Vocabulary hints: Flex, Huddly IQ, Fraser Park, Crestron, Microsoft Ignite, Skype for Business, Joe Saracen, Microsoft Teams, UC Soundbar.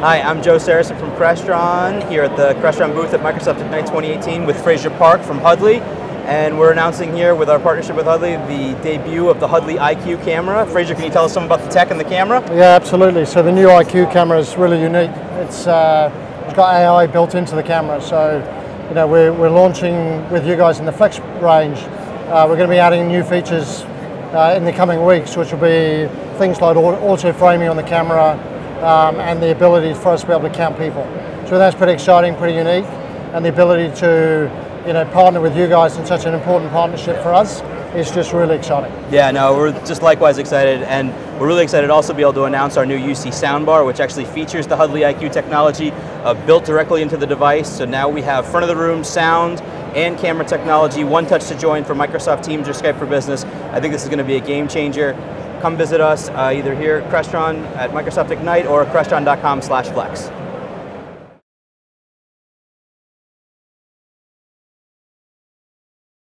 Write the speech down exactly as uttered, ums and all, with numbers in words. Hi, I'm Joe Saracen from Crestron, here at the Crestron booth at Microsoft Ignite twenty eighteen with Fraser Park from Huddly. And we're announcing here with our partnership with Huddly the debut of the Huddly I Q camera. Fraser, can you tell us something about the tech and the camera? Yeah, absolutely. So the new I Q camera is really unique. It's, uh, it's got A I built into the camera. So you know, we're, we're launching with you guys in the Flex range. Uh, we're going to be adding new features uh, in the coming weeks, which will be things like auto framing on the camera um, and the ability for us to be able to count people. So that's pretty exciting, pretty unique, and the ability to you know, partner with you guys in such an important partnership for us is just really exciting. Yeah, no, we're just likewise excited, and we're really excited also to be able to announce our new U C Soundbar, which actually features the Huddly I Q technology uh, built directly into the device. So now we have front of the room sound and camera technology, one touch to join for Microsoft Teams or Skype for Business. I think this is going to be a game changer. Come visit us uh, either here at Crestron at Microsoft Ignite or at crestron dot com slash flex.